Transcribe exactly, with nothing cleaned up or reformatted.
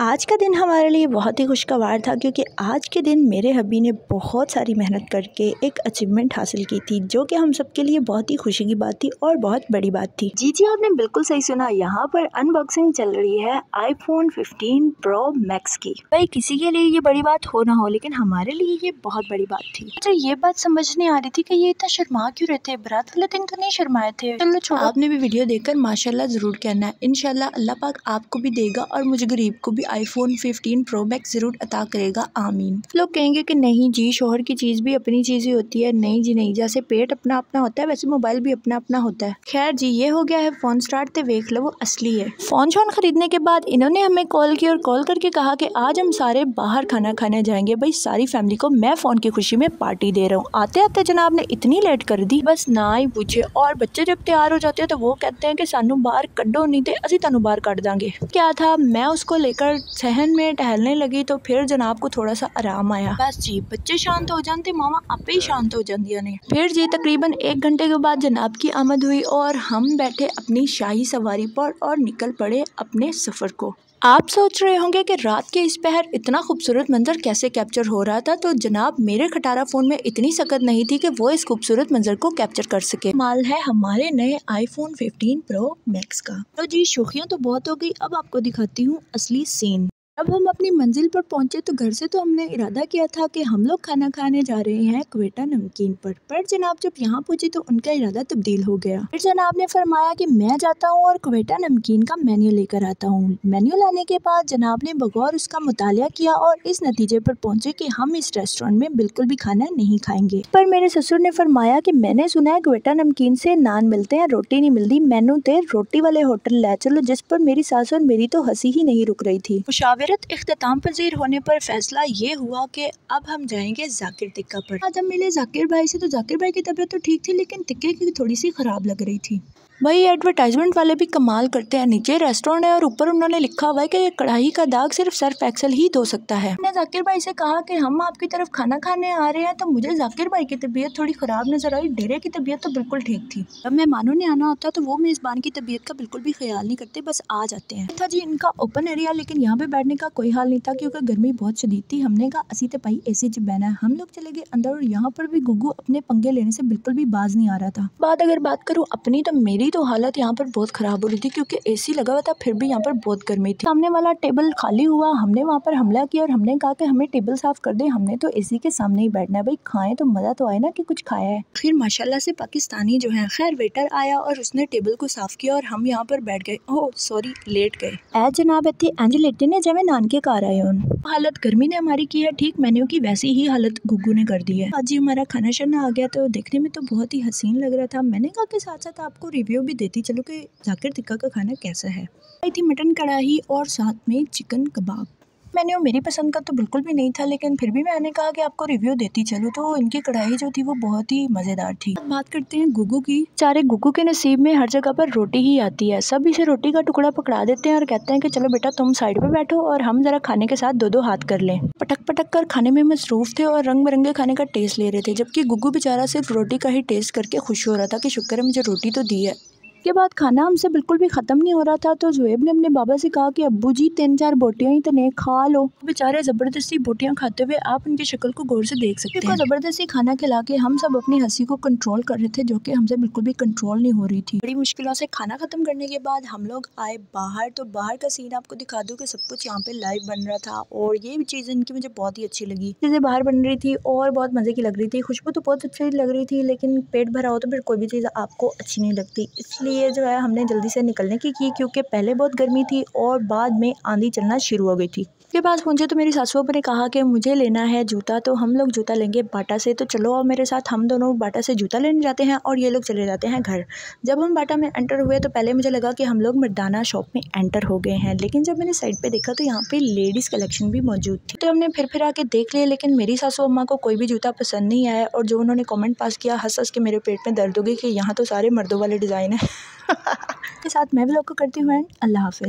आज का दिन हमारे लिए बहुत ही खुशगवार था क्योंकि आज के दिन मेरे हब्बी ने बहुत सारी मेहनत करके एक अचीवमेंट हासिल की थी जो कि हम सबके लिए बहुत ही खुशी की बात थी और बहुत बड़ी बात थी। जी जी आपने बिल्कुल सही सुना, यहाँ पर अनबॉक्सिंग चल रही है आईफोन फिफ्टीन प्रो मैक्स की। भाई किसी के लिए ये बड़ी बात हो ना हो लेकिन हमारे लिए ये बहुत बड़ी बात थी। अच्छा ये बात समझ नहीं आ रही थी कि ये इतना शर्मा क्यों रहे थे, बारात वाले दिन तो नहीं शर्माए थे। चलो छोड़ो, आपने भी वीडियो देखकर माशाल्लाह जरूर कहना है, इंशाल्लाह अल्लाह पाक आपको भी देगा और मुझे गरीब को भी आईफोन फिफ्टीन प्रो मैक्स जरूर अता करेगा, आमीन। लोग कहेंगे कि नहीं जी शोहर की चीज़ भी अपनी चीज़ ही होती है, नहीं जी नहीं, जैसे पेट अपना अपना होता है वैसे मोबाइल भी अपना अपना होता है। खैर जी ये हो गया है फ़ोन स्टार्ट, तो देख लो वो असली है। फ़ोन शोन खरीदने के बाद इन्होंने हमें कॉल की और कॉल करके कहा कि आज हम सारे बाहर खाना खाने जाएंगे। भाई सारी फैमिली को मैं फ़ोन की खुशी में पार्टी दे रहा हूँ। आते आते जनाब ने इतनी लेट कर दी बस ना ही पूछे। और बच्चे जब तैयार हो जाते हैं तो वो कहते हैं कि सानू बाहर कड्डो नहीं तो असी तुहानू बाहर कड्ड देंगे। क्या था मैं उसको लेकर सहन में टहलने लगी तो फिर जनाब को थोड़ा सा आराम आया। बस जी बच्चे शांत हो जाते, मामा आपे ही शांत हो जाती ने। फिर जी तकरीबन एक घंटे के बाद जनाब की आमद हुई और हम बैठे अपनी शाही सवारी पर और निकल पड़े अपने सफर को। आप सोच रहे होंगे कि रात के इस पहर इतना खूबसूरत मंजर कैसे कैप्चर हो रहा था, तो जनाब मेरे खटारा फ़ोन में इतनी सकत नहीं थी कि वो इस खूबसूरत मंजर को कैप्चर कर सके। माल है हमारे नए आईफोन फिफ्टीन प्रो मैक्स का। तो जी शोखियाँ तो बहुत हो गई, अब आपको दिखाती हूँ असली सीन। अब हम अपनी मंजिल पर पहुंचे तो घर से तो हमने इरादा किया था कि हम लोग खाना खाने जा रहे हैं क्वेटा नमकीन पर पर जनाब जब यहाँ पहुंचे तो उनका इरादा तब्दील हो गया। फिर जनाब ने फरमाया कि मैं जाता हूँ और क्वेटा नमकीन का मेन्यू लेकर आता हूँ। मेन्यू लाने के बाद जनाब ने बगौर उसका मुतालिया किया और इस नतीजे पर पहुंचे कि हम इस रेस्टोरेंट में बिल्कुल भी खाना नहीं खाएंगे। पर मेरे ससुर ने फरमाया कि मैंने सुना है क्वेटा नमकीन से नान मिलते हैं, रोटी नहीं मिलती, मैनू तो रोटी वाले होटल लै चलो, जिस पर मेरी सास और मेरी तो हंसी ही नहीं रुक रही थी। मुशावरत इख्तिताम पजीर होने पर फैसला ये हुआ कि अब हम जाएंगे जाकिर टिक्का पर। आज हम मिले जाकिर भाई से तो जाकिर भाई की तबीयत तो ठीक थी लेकिन टिक्के की थोड़ी सी ख़राब लग रही थी। भाई एडवर्टाइजमेंट वाले भी कमाल करते हैं, नीचे रेस्टोरेंट है और ऊपर उन्होंने लिखा हुआ है कि ये कढ़ाई का दाग सिर्फ सर्फ एक्सेल ही धो सकता है। मैंने जाकिर भाई से कहा कि हम आपकी तरफ खाना खाने आ रहे हैं तो मुझे जाकिर भाई की तबीयत थोड़ी ख़राब नजर आई, डेरे की तबीयत तो बिल्कुल ठीक थी। जब मेहमानों ने आना होता तो वो मेज़बान की तबीयत का बिल्कुल भी ख्याल नहीं करते, बस आ जाते हैं। था जी इनका ओपन एरिया लेकिन यहाँ पर बैठने का कोई हाल नहीं था क्योंकि गर्मी बहुत शदीद थी। हमने कहा असी तो भाई ए सी च बहना है। हम लोग चले गए अंदर और यहाँ पर भी गुगू अपने पंगे लेने से बिल्कुल भी बाज नहीं आ रहा था। बात अगर बात करूँ अपनी तो मेरी तो हालत यहाँ पर बहुत ख़राब हो रही थी क्योंकि एसी लगा हुआ था फिर भी यहाँ पर बहुत गर्मी थी। सामने वाला टेबल खाली हुआ, हमने वहाँ पर हमला किया और हमने कहा कि हमें टेबल साफ़ कर दे, हमने तो एसी के सामने ही बैठना है, भाई खाएं तो मज़ा तो आए ना कि कुछ खाया है। फिर माशाल्लाह से पाकिस्तानी जो है खैर वेटर आया और उसने टेबल को साफ़ किया और हम यहाँ पर बैठ गए। ओह सॉरी लेट गए। ऐ जनाब इतने इंज लेटे ने जब नानके घर आए उन। हालत गर्मी ने हमारी की है ठीक, मेन्यू की वैसी ही हालत गुगू ने कर दी है। आज ही हमारा खाना शाना आ गया तो देखने में तो बहुत ही हसीन लग रहा था। मैंने कहा कि साथ साथ आपको रिव्यू भी देती चलो कि जाकिर टिक्का का खाना कैसा है। आई थी मटन कढ़ाई और साथ में चिकन कबाब। मैंने वो मेरी पसंद का तो बिल्कुल भी नहीं था लेकिन फिर भी मैंने कहा कि आपको रिव्यू देती चलूँ तो इनकी कढ़ाई जो थी वो बहुत ही मज़ेदार थी। बात करते हैं गुगू की। सारे गुगू के नसीब में हर जगह पर रोटी ही आती है, सब इसे रोटी का टुकड़ा पकड़ा देते हैं और कहते हैं कि चलो बेटा तुम साइड पर बैठो और हम ज़रा खाने के साथ दो दो हाथ कर लें। पटक पटक कर खाने में मसरूफ़ थे और रंग बिरंगे खाने का टेस्ट ले रहे थे जबकि गुगू बेचारा सिर्फ रोटी का ही टेस्ट करके खुश हो रहा था कि शुक्र है मुझे रोटी तो दी है। के बाद खाना हमसे बिल्कुल भी ख़त्म नहीं हो रहा था तो जुएब ने अपने बाबा से कहा कि अब्बू जी तीन चार बोटियाँ ही तो नहीं खा लो। बेचारे ज़बरदस्ती बोटियाँ खाते हुए आप उनकी शक्ल को गौर से देख सकते हैं। ज़बरदस्ती खाना खिला के हम सब अपनी हंसी को कंट्रोल कर रहे थे जो कि हमसे बिल्कुल भी कंट्रोल नहीं हो रही थी। बड़ी मुश्किलों से खाना ख़त्म करने के बाद हम लोग आए बाहर तो बाहर का सीन आपको दिखा दूँ कि सब कुछ यहाँ पर लाइव बन रहा था और ये चीज़ इनकी मुझे बहुत ही अच्छी लगी। चीज़ें बाहर बन रही थी और बहुत मज़े की लग रही थी, खुशबू तो बहुत अच्छी लग रही थी लेकिन पेट भरा हो तो फिर कोई भी चीज़ आपको अच्छी नहीं लगती। इसलिए ये जो है हमने जल्दी से निकलने की की क्योंकि पहले बहुत गर्मी थी और बाद में आंधी चलना शुरू हो गई थी। के पास पहुंचे तो मेरी सासू ने कहा कि मुझे लेना है जूता तो हम लोग जूता लेंगे बाटा से, तो चलो और मेरे साथ। हम दोनों बाटा से जूता लेने जाते हैं और ये लोग चले जाते हैं घर। जब हम बाटा में एंटर हुए तो पहले मुझे लगा कि हम लोग मर्दाना शॉप में एंटर हो गए हैं लेकिन जब मैंने साइड पे देखा तो यहाँ पे लेडीज़ कलेक्शन भी मौजूद थी तो हमने फिर फिर आके देख लिया लेकिन मेरी सासू अम्मा को कोई भी जूता पसंद नहीं आया और जो उन्होंने कॉमेंट पास किया हंस हंस के मेरे पेट में दर्द हो गई कि यहाँ तो सारे मर्दों वाले डिज़ाइन है। के साथ मैं भी लोग को करती हूँ एंड अल्लाह हाफिज़।